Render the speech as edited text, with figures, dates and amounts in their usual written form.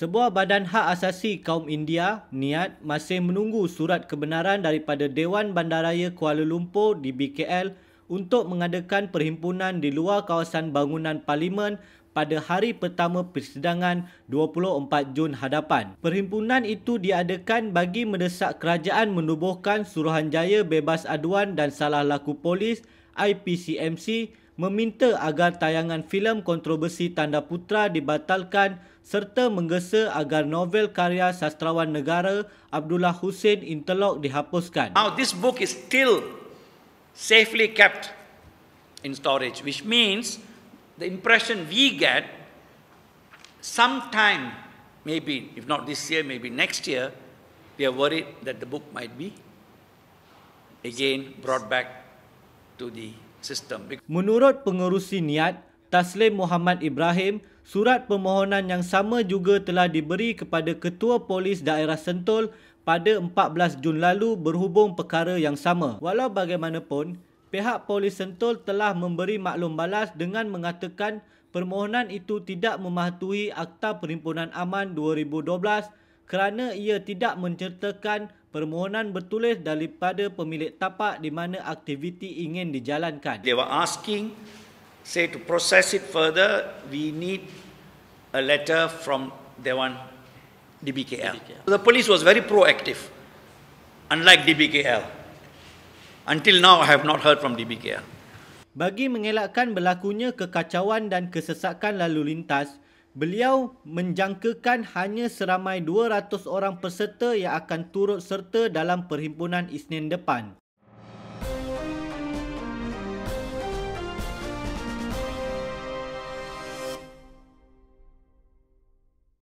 Sebuah badan hak asasi kaum India, NIAT, masih menunggu surat kebenaran daripada Dewan Bandaraya Kuala Lumpur (DBKL) untuk mengadakan perhimpunan di luar kawasan bangunan Parlimen pada hari pertama persidangan 24 Jun hadapan. Perhimpunan itu diadakan bagi mendesak kerajaan menubuhkan Suruhanjaya Bebas Aduan dan Salah Laku Polis (IPCMC) meminta agar tayangan filem kontroversi Tanda Putera dibatalkan serta menggesa agar novel karya sastrawan negara Abdullah Hussein Intalok dihapuskan. Now this book is still safely kept in storage, which means the impression we get sometime, maybe if not this year, maybe next year, we are worried that the book might be again brought back to the sistem. Menurut pengerusi NIAT, Taslim Muhammad Ibrahim, surat permohonan yang sama juga telah diberi kepada Ketua Polis Daerah Sentul pada 14 Jun lalu berhubung perkara yang sama. Walau bagaimanapun, pihak Polis Sentul telah memberi maklum balas dengan mengatakan permohonan itu tidak mematuhi Akta Perhimpunan Aman 2012 kerana ia tidak menceritakan permohonan bertulis daripada pemilik tapak di mana aktiviti ingin dijalankan. They were asking, say, to process it further, we need a letter from Dewan DBKL. The police was very proactive, unlike DBKL. Until now, I have not heard from DBKL. Bagi mengelakkan berlakunya kekacauan dan kesesakan lalu lintas, beliau menjangkakan hanya seramai 200 orang peserta yang akan turut serta dalam perhimpunan Isnin depan.